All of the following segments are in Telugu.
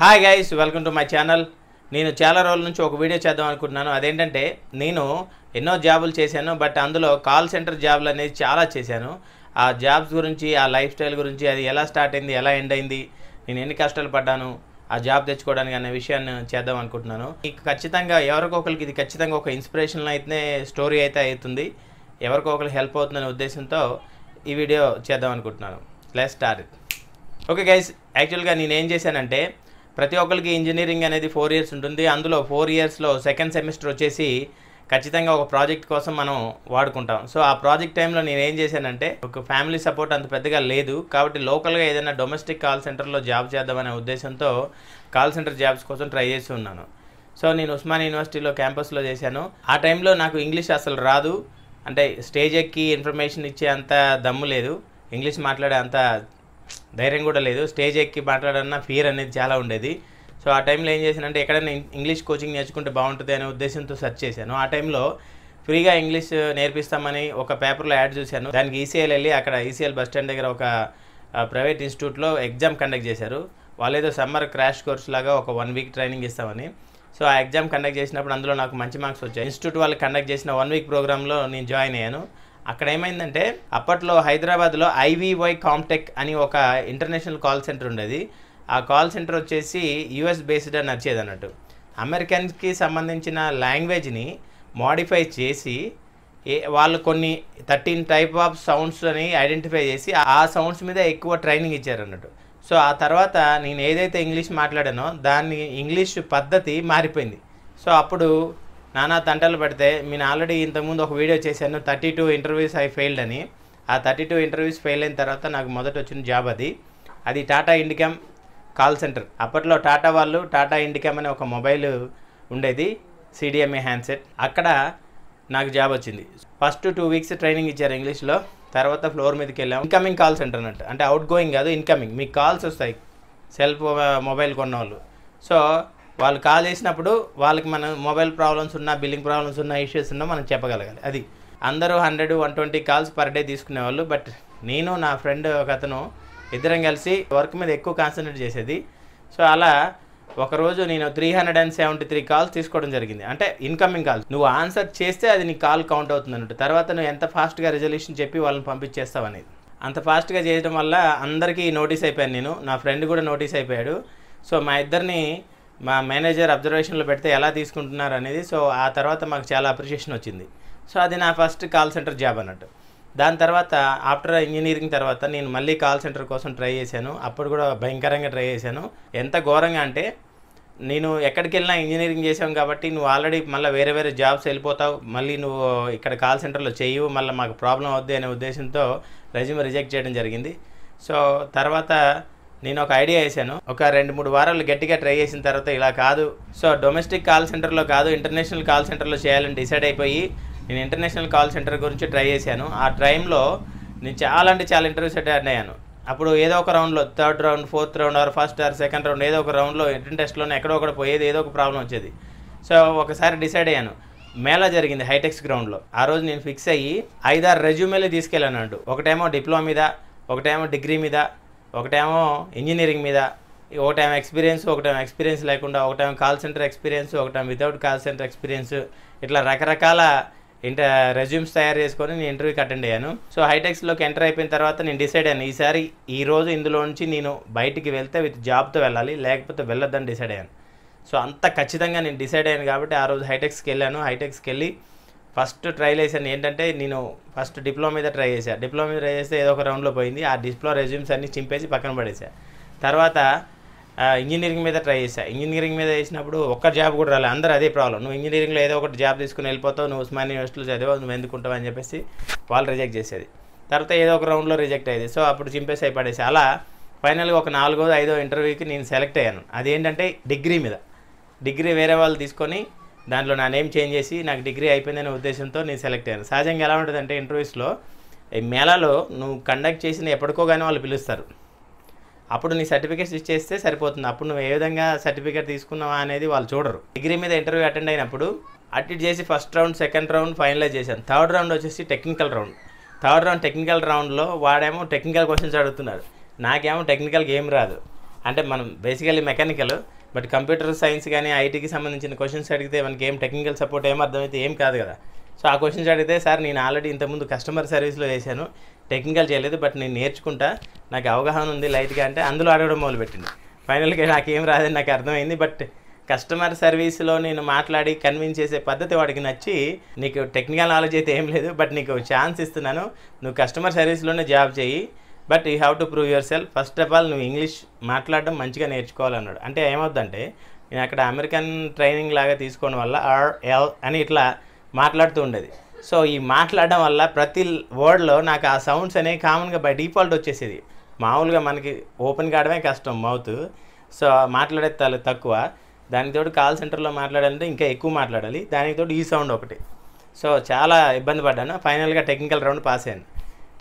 Hi guys welcome to my channel. నేను చాలా రోజుల నుంచి ఒక వీడియో చేద్దాం అనుకుంటున్నాను. అదేంటంటే నేను ఎన్నో జాబులు చేశాను, బట్ అందులో కాల్ సెంటర్ జాబులు అనేది చాలా చేశాను. ఆ జాబ్స్ గురించి, ఆ లైఫ్ స్టైల్ గురించి, అది ఎలా స్టార్ట్ అయింది, ఎలా ఎండ్ అయింది, నేను ఎన్ని కష్టాలు పడ్డాను ఆ జాబ్ తెచ్చుకోవడానికి అనే విషయాన్ని చేద్దాం అనుకుంటున్నాను. మీకు ఖచ్చితంగా ఎవరికొకరికి ఇది ఖచ్చితంగా ఒక ఇన్స్పిరేషనల్ అయితే స్టోరీ అయితే అవుతుంది, ఎవరికొకరికి హెల్ప్ అవుతుందనే ఉద్దేశంతో ఈ వీడియో చేద్దాం అనుకుంటున్నాను. Let's start. ఓకే గైస్, యాక్చువల్గా నేనేం చేశానంటే, ప్రతి ఒక్కరికి ఇంజనీరింగ్ అనేది 4 years ఉంటుంది. అందులో 4 yearsలో సెకండ్ సెమిస్టర్ వచ్చేసి ఖచ్చితంగా ఒక ప్రాజెక్ట్ కోసం మనం వాడుకుంటాం. సో ఆ ప్రాజెక్ట్ టైంలో నేను ఏం చేశానంటే, ఒక ఫ్యామిలీ సపోర్ట్ అంత పెద్దగా లేదు కాబట్టి లోకల్గా ఏదైనా డొమెస్టిక్ కాల్ సెంటర్లో జాబ్ చేద్దామనే ఉద్దేశంతో కాల్ సెంటర్ జాబ్స్ కోసం ట్రై చేసి ఉన్నాను. సో నేను ఉస్మాన్ యూనివర్సిటీలో క్యాంపస్లో చేశాను. ఆ టైంలో నాకు ఇంగ్లీష్ అసలు రాదు, అంటే స్టేజ్ ఎక్కి ఇన్ఫర్మేషన్ ఇచ్చే అంత దమ్ము లేదు, ఇంగ్లీష్ మాట్లాడే అంత ధైర్యం కూడా లేదు, స్టేజ్ ఎక్కి మాట్లాడాలన్న ఫియర్ అనేది చాలా ఉండేది. సో ఆ టైంలో ఏం చేశానంటే, ఎక్కడైనా ఇంగ్లీష్ కోచింగ్ నేర్చుకుంటే బాగుంటుంది అనే ఉద్దేశంతో సెర్చ్ చేశాను. ఆ టైంలో ఫ్రీగా ఇంగ్లీష్ నేర్పిస్తామని ఒక పేపర్లో యాడ్ చూశాను. దానికి ఈసీఎల్ వెళ్ళి అక్కడ ఈసీఎల్ బస్ స్టాండ్ దగ్గర ఒక ప్రైవేట్ ఇన్స్టిట్యూట్లో ఎగ్జామ్ కండక్ట్ చేశారు. వాళ్ళేదో సమ్మర్ క్రాష్ కోర్స్ లాగా ఒక 1 week ట్రైనింగ్ ఇస్తామని. సో ఆ ఎగ్జామ్ కండక్ట్ చేసినప్పుడు అందులో నాకు మంచి మార్క్స్ వచ్చాయి. ఇన్స్టిట్యూట్ వాళ్ళు కండక్ట్ చేసిన 1 week ప్రోగ్రాంలో నేను జాయిన్ అయ్యాను. అక్కడ ఏమైందంటే, అప్పట్లో హైదరాబాద్లో IVY Comtech అని ఒక ఇంటర్నేషనల్ కాల్ సెంటర్ ఉండేది. ఆ కాల్ సెంటర్ వచ్చేసి US బేస్డ్ అని వచ్చేది అన్నట్టు. అమెరికన్స్కి సంబంధించిన లాంగ్వేజ్ని మోడిఫై చేసి వాళ్ళు కొన్ని 13 టైప్ ఆఫ్ సౌండ్స్ అని ఐడెంటిఫై చేసి ఆ సౌండ్స్ మీద ఎక్కువ ట్రైనింగ్ ఇచ్చారు అన్నట్టు. సో ఆ తర్వాత నేను ఏదైతే ఇంగ్లీష్ మాట్లాడానో దాన్ని ఇంగ్లీష్ పద్ధతి మారిపోయింది. సో అప్పుడు నానా తంటలు పడితే, నేను ఆల్రెడీ ఇంతకుముందు ఒక వీడియో చేశాను 32 ఇంటర్వ్యూస్ ఐ ఫెయిల్డ్ అని. ఆ 32 ఇంటర్వ్యూస్ ఫెయిల్ అయిన తర్వాత నాకు మొదట వచ్చిన జాబ్ అది టాటా ఇండికామ్ కాల్ సెంటర్. అప్పట్లో టాటా వాళ్ళు టాటా ఇండికామ్ అనే ఒక మొబైల్ ఉండేది, CDMA హ్యాండ్సెట్. అక్కడ నాకు జాబ్ వచ్చింది. ఫస్ట్ 2 weeks ట్రైనింగ్ ఇచ్చారు ఇంగ్లీష్లో. తర్వాత ఫ్లోర్ మీదకి వెళ్ళాము. ఇన్కమింగ్ కాల్ సెంటర్ అన్నట్టు, అంటే అవుట్ గోయింగ్ కాదు, ఇన్కమింగ్. మీకు కాల్స్ వస్తాయి సెల్ మొబైల్ కొన్నవాళ్ళు. సో వాళ్ళు కాల్ చేసినప్పుడు వాళ్ళకి మనం మొబైల్ ప్రాబ్లమ్స్ ఉన్నా, బిల్లింగ్ ప్రాబ్లమ్స్ ఉన్నా, ఇష్యూస్ ఉన్నా మనం చెప్పగలగాలి. అది అందరూ 100-120 కాల్స్ పర్ డే తీసుకునేవాళ్ళు. బట్ నేను, నా ఫ్రెండ్ ఒక అతను, ఇద్దరం కలిసి వర్క్ మీద ఎక్కువ కాన్సన్ట్రేట్ చేసేది. సో అలా ఒకరోజు నేను 373 కాల్స్ తీసుకోవడం జరిగింది. అంటే ఇన్కమింగ్ కాల్స్. నువ్వు ఆన్సర్ చేస్తే అది నీ కాల్ కౌంట్ అవుతుంది అన్నట్టు. తర్వాత నువ్వు ఎంత ఫాస్ట్గా రిజల్యూషన్ చెప్పి వాళ్ళని పంపించేస్తావు అనేది. అంత ఫాస్ట్గా చేయడం వల్ల అందరికీ నోటీస్ అయిపోయాను నేను, నా ఫ్రెండ్ కూడా నోటీస్ అయిపోయాడు. సో మా ఇద్దరిని మా మేనేజర్ అబ్జర్వేషన్లో పెడితే ఎలా తీసుకుంటున్నారు అనేది. సో ఆ తర్వాత మాకు చాలా అప్రిషియేషన్ వచ్చింది. సో అది నా ఫస్ట్ కాల్ సెంటర్ జాబ్ అన్నట్టు. దాని తర్వాత ఆఫ్టర్ ఇంజనీరింగ్ తర్వాత నేను మళ్ళీ కాల్ సెంటర్ కోసం ట్రై చేశాను. అప్పుడు కూడా భయంకరంగా ట్రై చేశాను. ఎంత ఘోరంగా అంటే, నేను ఎక్కడికి వెళ్ళినా ఇంజనీరింగ్ చేసాం కాబట్టి నువ్వు ఆల్రెడీ మళ్ళీ వేరే జాబ్స్ వెళ్ళిపోతావు, మళ్ళీ నువ్వు ఇక్కడ కాల్ సెంటర్లో చేయవు, మళ్ళీ మాకు ప్రాబ్లం అవుద్ది అనే ఉద్దేశంతో రెజ్యూమ్ రిజెక్ట్ చేయడం జరిగింది. సో తర్వాత నేను ఒక ఐడియా వేసాను. ఒక 2-3 వారాలు గట్టిగా ట్రై చేసిన తర్వాత ఇలా కాదు, సో డొమెస్టిక్ కాల్ సెంటర్లో కాదు ఇంటర్నేషనల్ కాల్ సెంటర్లో చేయాలని డిసైడ్ అయిపోయి నేను ఇంటర్నేషనల్ కాల్ సెంటర్ గురించి ట్రై చేశాను. ఆ టైంలో నేను చాలా ఇంటర్వ్యూస్ అటెండ్ అయ్యాను. అప్పుడు ఏదో ఒక రౌండ్లో 3rd round, 4th round, or 1st or 2nd round ఏదో ఒక రౌండ్లో ఇంటర్నేషనల్లోనే ఎక్కడో ఒకటి పోయేది, ఏదో ఒక ప్రాబ్లం వచ్చేది. సో ఒకసారి డిసైడ్ అయ్యాను. మేళా జరిగింది హైటెక్స్ గ్రౌండ్లో. ఆ రోజు నేను ఫిక్స్ అయ్యి 5-6 రెజ్యూమేలు తీసుకెళ్ళాను అంటూ. ఒకటేమో డిప్లొమా మీద, ఒకటేమో డిగ్రీ మీద, ఒకటేమో ఇంజనీరింగ్ మీద, ఒకటేమో ఎక్స్పీరియన్స్, ఒకటేమో ఎక్స్పీరియన్స్ లేకుండా, ఒకటేమో కాల్ సెంటర్ ఎక్స్పీరియన్స్, ఒకటేమో వితౌట్ కాల్ సెంటర్ ఎక్స్పీరియన్స్, ఇట్లా రకరకాల రెజ్యూమ్స్ తయారు చేసుకొని నేను ఇంటర్వ్యూకి అటెండ్ అయ్యాను. సో హైటెక్స్లోకి ఎంటర్ అయిపోయిన తర్వాత నేను డిసైడ్ అయ్యాను, ఈసారి ఈరోజు ఇందులో నుంచి నేను బయటికి వెళ్తే విత్ జాబ్తో వెళ్ళాలి, లేకపోతే వెళ్ళొద్దని డిసైడ్ అయ్యాను. సో అంత ఖచ్చితంగా నేను డిసైడ్ అయ్యాను కాబట్టి ఆ రోజు హైటెక్స్కి వెళ్ళాను. హైటెక్స్కి వెళ్ళి ఫస్ట్ ట్రైల్ వేసాను. ఏంటంటే, నేను ఫస్ట్ డిప్లొమా మీద ట్రై చేశాను. డిప్లొమా మీద ట్రై చేస్తే ఏదో ఒక రౌండ్లో పోయింది. ఆ డిప్లొమా రెజ్యూమ్స్ అన్నీ చింపేసి పక్కన పడేసాను. తర్వాత ఇంజనీరింగ్ మీద ట్రై చేశాను. ఇంజనీరింగ్ మీద వేసినప్పుడు ఒక్క జాబ్ కూడా రాలేదు. అందరూ అదే ప్రాబ్లం, నువ్వు ఇంజనీరింగ్లో ఏదో ఒకటి జాబ్ తీసుకుని వెళ్ళిపోతావు, నువ్వు ఉస్మాన్ యూనివర్సిటీలో చదివావు, నువ్వు ఎందుకుంటావు అని చెప్పేసి వాళ్ళు రిజెక్ట్ చేసేది. తర్వాత ఏదో ఒక రౌండ్లో రిజెక్ట్ అయ్యేది. సో అప్పుడు చింపేసి అయి పడేసి అలా ఫైనల్గా ఒక 4వ, 5వ ఇంటర్వ్యూకి నేను సెలెక్ట్ అయ్యాను. అదేంటంటే డిగ్రీ మీద. డిగ్రీ వేరే వాళ్ళు తీసుకొని దాంట్లో నా నేమ్ చేంజ్ చేసి నాకు డిగ్రీ అయిపోయిందనే ఉద్దేశంతో నేను సెలెక్ట్ అయ్యాను. సహజంగా ఎలా ఉంటుందంటే, ఇంటర్వ్యూస్లో ఈ మేళాలో నువ్వు కండక్ట్ చేసిన ఎప్పటికోగానే వాళ్ళు పిలుస్తారు. అప్పుడు నీ సర్టిఫికేట్స్ ఇచ్చేస్తే సరిపోతుంది. అప్పుడు నువ్వు ఏ విధంగా సర్టిఫికేట్ తీసుకున్నావా అనేది వాళ్ళు చూడరు. డిగ్రీ మీద ఇంటర్వ్యూ అటెండ్ అయినప్పుడు అటెండ్ చేసి 1st round, 2nd round finalise చేశాను. 3rd round వచ్చేసి technical round. 3rd round technical రౌండ్లో వాడేమో టెక్నికల్ క్వశ్చన్స్ అడుగుతున్నారు, నాకేమో టెక్నికల్గా ఏం రాదు. అంటే మనం basically mechanical but computer science కానీ ఐటీకి సంబంధించిన క్వశ్చన్స్ అడిగితే మనకి ఏం టెక్నికల్ సపోర్ట్ ఏం అర్థమైతే ఏం కాదు కదా. సో ఆ క్వశ్చన్స్ అడిగితే సార్ నేను ఆల్రెడీ ఇంతకుముందు కస్టమర్ సర్వీస్లో చేశాను, టెక్నికల్ చేయలేదు, బట్ నేను నేర్చుకుంటా, నాకు అవగాహన ఉంది లైట్గా అంటే అందులో అడగడం మొదలుపెట్టింది. ఫైనల్గా నాకేం రాదని నాకు అర్థమైంది, బట్ కస్టమర్ సర్వీస్లో నేను మాట్లాడి కన్విన్స్ చేసే పద్ధతి వాడికి నచ్చి నీకు టెక్నికల్ నాలెడ్జ్ అయితే ఏం లేదు బట్ నీకు ఛాన్స్ ఇస్తున్నాను, నువ్వు కస్టమర్ సర్వీస్లోనే జాబ్ చేయి, but you have to prove yourself. First of all నువ్వు ఇంగ్లీష్ మాట్లాడడం మంచిగా నేర్చుకోవాలన్నాడు. అంటే ఏమవుతుందంటే నేను అక్కడ అమెరికన్ ట్రైనింగ్ లాగా తీసుకోవడం వల్ల ఆర్ ఎల్ అని ఇట్లా మాట్లాడుతూ ఉండేది. సో ఈ మాట్లాడడం వల్ల ప్రతి వర్డ్లో నాకు ఆ సౌండ్స్ అనేవి కామన్గా బై డిఫాల్ట్ వచ్చేసేది. మామూలుగా మనకి ఓపెన్ కావడమే కష్టం మౌత్, సో మాట్లాడే తక్కువ, దానితోటి కాల్ సెంటర్లో మాట్లాడాలంటే ఇంకా ఎక్కువ మాట్లాడాలి, దానితోటి ఈ సౌండ్ ఒకటి. సో చాలా ఇబ్బంది పడ్డాను. ఫైనల్గా టెక్నికల్ రౌండ్ పాస్ అయ్యాను.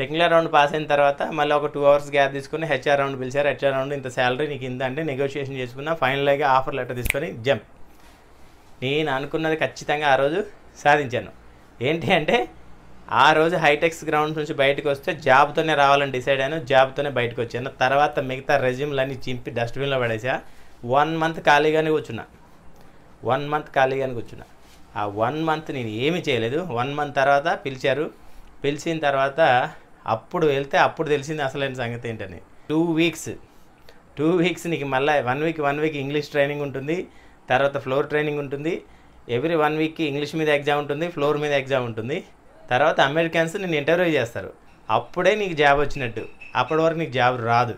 టెక్నికల్ రౌండ్ పాస్ అయిన తర్వాత మళ్ళీ ఒక 2 hours గ్యాప్ తీసుకుని హెచ్ఆర్ రౌండ్ పిలిచారు. హెచ్ఆర్ రౌండ్ ఇంత శాలరీ నీకు ఇంత అంటే నెగోషియేషన్ చేసుకున్నా, ఫైనల్గా ఆఫర్ లెటర్ తీసుకొని జంప్. నేను అనుకున్నది ఖచ్చితంగా ఆ రోజు సాధించాను. ఏంటి అంటే ఆ రోజు హైటెక్స్ గ్రౌండ్స్ నుంచి బయటకు వస్తే జాబ్తోనే రావాలని డిసైడ్ అయ్యాను, జాబ్తోనే బయటకు వచ్చాను. తర్వాత మిగతా రెజ్యూమ్లన్నీ చింపి డస్ట్బిన్లో పడేసా. 1 month ఖాళీగానే కూర్చున్నా. 1 month ఖాళీగానే కూర్చున్నా. ఆ 1 month నేను ఏమీ చేయలేదు. 1 month తర్వాత పిలిచారు. పిలిచిన తర్వాత అప్పుడు వెళ్తే అప్పుడు తెలిసింది అసలైన సంగతి ఏంటని. 2 weeks నీకు మళ్ళీ 1 week ఇంగ్లీష్ ట్రైనింగ్ ఉంటుంది, తర్వాత ఫ్లోర్ ట్రైనింగ్ ఉంటుంది. ఎవ్రీ 1 week ఇంగ్లీష్ మీద ఎగ్జామ్ ఉంటుంది, ఫ్లోర్ మీద ఎగ్జామ్ ఉంటుంది. తర్వాత అమెరికన్స్ నేను ఇంటర్వ్యూ చేస్తారు. అప్పుడే నీకు జాబ్ వచ్చినట్టు, అప్పటి వరకు నీకు జాబ్ రాదు.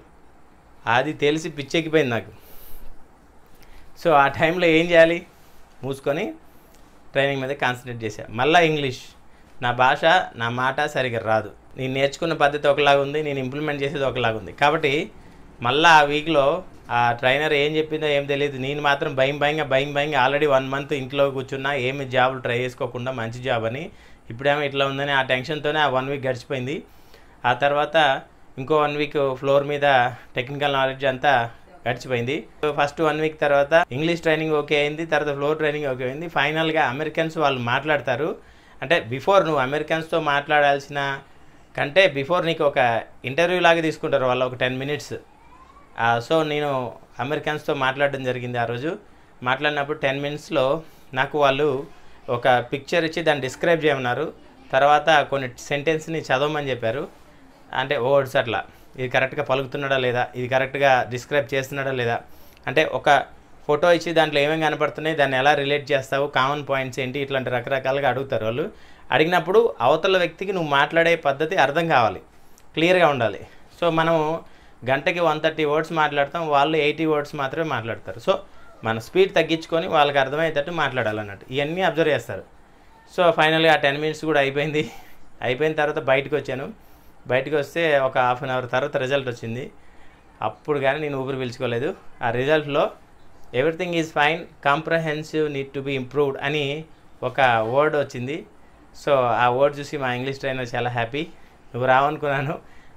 అది తెలిసి పిచ్చెక్కిపోయింది నాకు. సో ఆ టైంలో ఏం చేయాలి, మూసుకొని ట్రైనింగ్ మీద కాన్సన్ట్రేట్ చేశా. మళ్ళీ ఇంగ్లీష్ నా భాష, నా మాట సరిగ్గా రాదు. నేను నేర్చుకున్న పద్ధతి ఒకలాగా ఉంది, నేను ఇంప్లిమెంట్ చేసేది ఒకలాగా ఉంది. కాబట్టి మళ్ళీ ఆ వీక్లో ఆ ట్రైనర్ ఏం చెప్పిందో ఏం తెలియదు, నేను మాత్రం భయం భయంగా ఆల్రెడీ 1 month ఇంట్లో కూర్చున్నా, ఏమి జాబులు ట్రై చేసుకోకుండా మంచి జాబ్ అని, ఇప్పుడేమో ఇట్లా ఉందని ఆ టెన్షన్తోనే ఆ 1 week గడిచిపోయింది. ఆ తర్వాత ఇంకో 1 week ఫ్లోర్ మీద టెక్నికల్ నాలెడ్జ్ అంతా గడిచిపోయింది. సో ఫస్ట్ 1 week తర్వాత ఇంగ్లీష్ ట్రైనింగ్ ఓకే అయింది, తర్వాత ఫ్లోర్ ట్రైనింగ్ ఓకే అయింది. ఫైనల్గా అమెరికన్స్ వాళ్ళు మాట్లాడతారు. అంటే బిఫోర్ నువ్వు అమెరికన్స్తో మాట్లాడాల్సిన కంటే బిఫోర్ నీకు ఒక ఇంటర్వ్యూ లాగా తీసుకుంటారు వాళ్ళు, ఒక 10 minutes. సో నేను అమెరికన్స్తో మాట్లాడడం జరిగింది. ఆ రోజు మాట్లాడినప్పుడు 10 minutesలో నాకు వాళ్ళు ఒక పిక్చర్ ఇచ్చి దాన్ని డిస్క్రైబ్ చేయమన్నారు. తర్వాత కొన్ని సెంటెన్స్ని చదవమని చెప్పారు. అంటే వర్డ్స్ అట్లా, ఇది కరెక్ట్గా పలుకుతున్నాడా లేదా, ఇది కరెక్ట్గా డిస్క్రైబ్ చేస్తున్నాడా లేదా, అంటే ఒక ఫోటో ఇచ్చి దాంట్లో ఏమేమి కనపడుతున్నాయి, దాన్ని ఎలా రిలేట్ చేస్తావు, కామన్ పాయింట్స్ ఏంటి, ఇట్లాంటి రకరకాలుగా అడుగుతారు వాళ్ళు. అడిగినప్పుడు అవతల వ్యక్తికి నువ్వు మాట్లాడే పద్ధతి అర్థం కావాలి, క్లియర్గా ఉండాలి. సో మనము గంటకి 130 words మాట్లాడతాం, వాళ్ళు 80 words మాత్రమే మాట్లాడతారు. సో మన స్పీడ్ తగ్గించుకొని వాళ్ళకి అర్థమయ్యేటట్టు మాట్లాడాలన్నట్టు ఇవన్నీ అబ్జర్వ్ చేస్తారు. సో ఫైనల్గా ఆ 10 minutes కూడా అయిపోయింది. అయిపోయిన తర్వాత బయటకు వచ్చాను. బయటకు వస్తే ఒక 1/2 hour తర్వాత రిజల్ట్ వచ్చింది. అప్పుడు కానీ నేను ఊపిరి పీల్చుకోలేదు. ఆ రిజల్ట్లో everything is fine, comprehensive need to be improved అని ఒక వర్డ్ వచ్చింది. సో ఆ వర్డ్ చూసి మా ఇంగ్లీష్ ట్రైనర్ చాలా హ్యాపీ. నువ్వు రావనుకున్నాను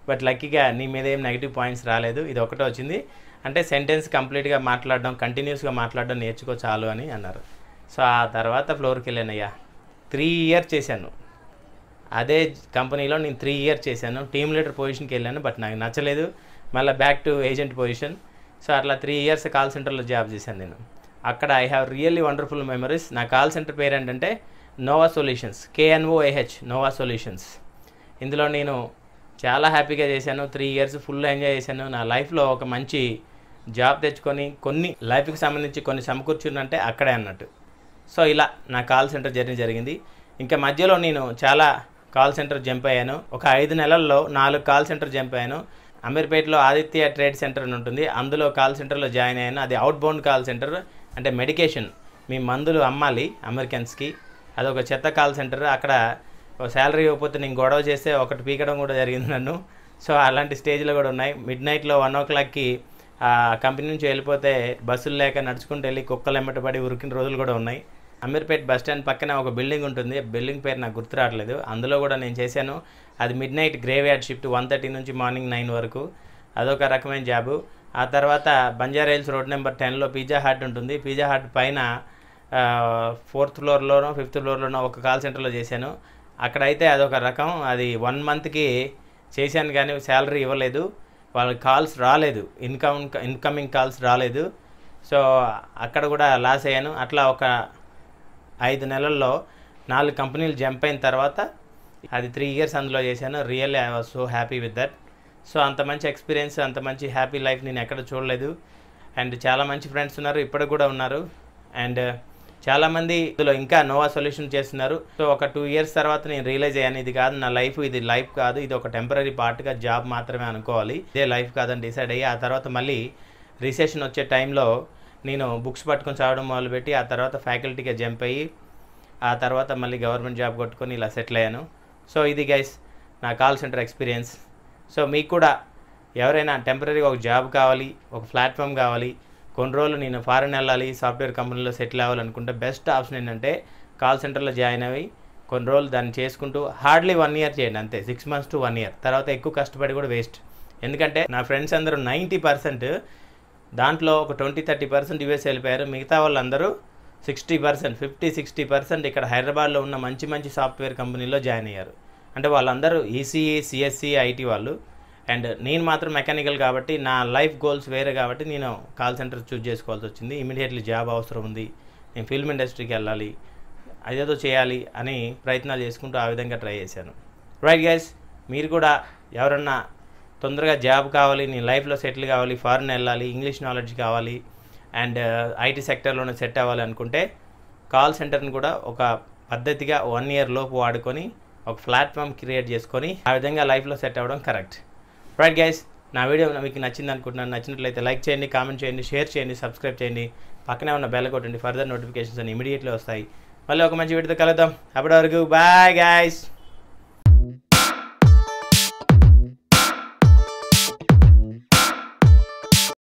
బట్ లక్కీగా నీ మీద ఏం నెగిటివ్ పాయింట్స్ రాలేదు, ఇది ఒకటే వచ్చింది. అంటే సెంటెన్స్ కంప్లీట్గా మాట్లాడడం, కంటిన్యూస్గా మాట్లాడడం నేర్చుకో చాలు అని అన్నారు. సో ఆ తర్వాత ఫ్లోర్కి వెళ్ళానయ్యా. 3 years చేశాను అదే కంపెనీలో. నేను 3 years చేశాను. టీమ్ లీడర్ పొజిషన్కి వెళ్ళాను బట్ నాకు నచ్చలేదు, మళ్ళీ back to agent position. So అట్లా 3 years కాల్ సెంటర్లో జాబ్ చేశాను నేను. అక్కడ I have really wonderful memories. నా కాల్ సెంటర్ పేరు ఏంటంటే Knoah solutions, KNOAH, Knoah solutions. ఇందులో నేను చాలా హ్యాపీగా చేశాను. 3 years ఫుల్ ఎంజాయ్ చేశాను. నా లైఫ్లో ఒక మంచి జాబ్ తెచ్చుకొని కొన్ని లైఫ్కి సంబంధించి కొన్ని సమకూర్చుందంటే అక్కడే అన్నట్టు. సో ఇలా నా కాల్ సెంటర్ జర్నీ జరిగింది. ఇంకా మధ్యలో నేను చాలా కాల్ సెంటర్ జంప్ అయ్యాను. ఒక 5 నెలల్లో 4 కాల్ సెంటర్ జంప్ అయ్యాను. అమీర్పేటలో ఆదిత్య ట్రేడ్ సెంటర్ అని ఉంటుంది, అందులో కాల్ సెంటర్లో జాయిన్ అయ్యాను. అది అవుట్ బౌండ్ కాల్ సెంటర్, అంటే మెడికేషన్, మీ మందులు అమ్మాలి అమెరికన్స్కి. అదొక చెత్త కాల్ సెంటర్. అక్కడ శాలరీ ఇవ్వకపోతే నేను గొడవ చేస్తే ఒకటి పీకడం కూడా జరిగింది నన్ను. సో అలాంటి స్టేజ్లో కూడా ఉన్నాయి. మిడ్నైట్లో 1 o'clockకి ఆ కంపెనీ నుంచి వెళ్ళిపోతే బస్సులు లేక నడుచుకుంటూ వెళ్ళి కుక్కలు ఎమ్మటపడి ఉరికిన రోజులు కూడా ఉన్నాయి. అమీర్పేట్ బస్ స్టాండ్ పక్కన ఒక బిల్డింగ్ ఉంటుంది, బిల్డింగ్ పేరు నాకు గుర్తు రావట్లేదు, అందులో కూడా నేను చేశాను. అది మిడ్నైట్ గ్రేవ్యార్డ్ షిఫ్ట్, 1:30 నుంచి మార్నింగ్ 9 వరకు. అదొక రకమైన జాబు. ఆ తర్వాత బంజారా హిల్స్ రోడ్ నెంబర్ 10లో పిజ్జా హట్ ఉంటుంది. పిజ్జా హట్ పైన 4th floorలోనో 5th floorలోనో ఒక కాల్ సెంటర్లో చేశాను. అక్కడైతే అదొక రకం. అది 1 monthకి చేశాను కానీ శాలరీ ఇవ్వలేదు. వాళ్ళ కాల్స్ రాలేదు, ఇన్కమింగ్ కాల్స్ రాలేదు. సో అక్కడ కూడా లాస్ అయ్యాను. అట్లా ఒక 5 నెలల్లో 4 కంపెనీలు జంప్ అయిన తర్వాత అది 3 years అందులో చేశాను. Really I was so happy with that. So అంత మంచి ఎక్స్పీరియన్స్, అంత మంచి హ్యాపీ లైఫ్ నేను ఎక్కడ చూడలేదు. అండ్ చాలా మంచి ఫ్రెండ్స్ ఉన్నారు, ఇప్పటికి కూడా ఉన్నారు. అండ్ చాలామంది ఇందులో ఇంకా నోవా సొల్యూషన్ చేస్తున్నారు. సో ఒక 2 years తర్వాత నేను రియలైజ్ అయ్యాను, ఇది కాదు నా లైఫ్, ఇది లైఫ్ కాదు, ఇది ఒక టెంపరీ పార్ట్గా జాబ్ మాత్రమే అనుకోవాలి, ఇదే లైఫ్ కాదని డిసైడ్ అయ్యి, ఆ తర్వాత మళ్ళీ రిసెషన్ వచ్చే టైంలో నేను బుక్స్ పట్టుకొని చదవడం మొదలుపెట్టి, ఆ తర్వాత ఫ్యాకల్టీగా జంప్ అయ్యి, ఆ తర్వాత మళ్ళీ గవర్నమెంట్ జాబ్ కొట్టుకొని ఇలా సెటిల్ అయ్యాను. సో ఇది గైస్ నా కాల్ సెంటర్ ఎక్స్పీరియన్స్. సో మీకు కూడా ఎవరైనా టెంపరీగా ఒక జాబ్ కావాలి, ఒక ప్లాట్ఫామ్ కావాలి, కొన్ని రోజులు నేను ఫారెన్ వెళ్ళాలి, సాఫ్ట్వేర్ కంపెనీలో సెటిల్ అవ్వాలనుకుంటే బెస్ట్ ఆప్షన్ ఏంటంటే కాల్ సెంటర్లో జాయిన్ అయ్యి కొన్ని రోజులు దాన్ని చేసుకుంటూ హార్డ్లీ 1 year చేయండి, అంతే 6 months to 1 year. తర్వాత ఎక్కువ కష్టపడి కూడా వేస్ట్. ఎందుకంటే నా ఫ్రెండ్స్ అందరూ 90%, దాంట్లో ఒక 20-30% యూఎస్ వెళ్ళిపోయారు. మిగతా వాళ్ళందరూ 50-60% ఇక్కడ హైదరాబాద్లో ఉన్న మంచి మంచి సాఫ్ట్వేర్ కంపెనీలో జాయిన్ అయ్యారు. అంటే వాళ్ళందరూ ఈసీఈ, సిఎస్సి, ఐటీ వాళ్ళు. అండ్ నేను మాత్రం మెకానికల్ కాబట్టి నా లైఫ్ గోల్స్ వేరే కాబట్టి నేను కాల్ సెంటర్ చూజ్ చేసుకోవాల్సి వచ్చింది. ఇమీడియట్లీ జాబ్ అవసరం ఉంది, నేను ఫిల్మ్ ఇండస్ట్రీకి వెళ్ళాలి, అదేదో చేయాలి అని ప్రయత్నాలు చేసుకుంటూ ఆ విధంగా ట్రై చేశాను. రైట్ గైస్, మీరు కూడా ఎవరన్నా తొందరగా జాబ్ కావాలి, నేను లైఫ్లో సెటిల్ కావాలి, ఫారెన్ వెళ్ళాలి, ఇంగ్లీష్ నాలెడ్జ్ కావాలి, అండ్ ఐటీ సెక్టర్లోనే సెట్ అవ్వాలి అనుకుంటే కాల్ సెంటర్ని కూడా ఒక పద్ధతిగా 1 year లోపు వాడుకొని ఒక ప్లాట్ఫామ్ క్రియేట్ చేసుకొని ఆ విధంగా లైఫ్లో సెట్ అవ్వడం కరెక్ట్. రైట్ గైస్, నా వీడియో మీకు నచ్చింది అనుకుంటున్నాను. నచ్చినట్లయితే లైక్ చేయండి, కామెంట్ చేయండి, షేర్ చేయండి, సబ్స్క్రైబ్ చేయండి, పక్కనే ఉన్న బెల్ కొట్టండి. ఫర్దర్ నోటిఫికేషన్స్ అని ఇమీడియట్లీ వస్తాయి. మళ్ళీ ఒక మంచి వీడియోతో కలుద్దాం. అప్పటి వరకు బాయ్ గైస్.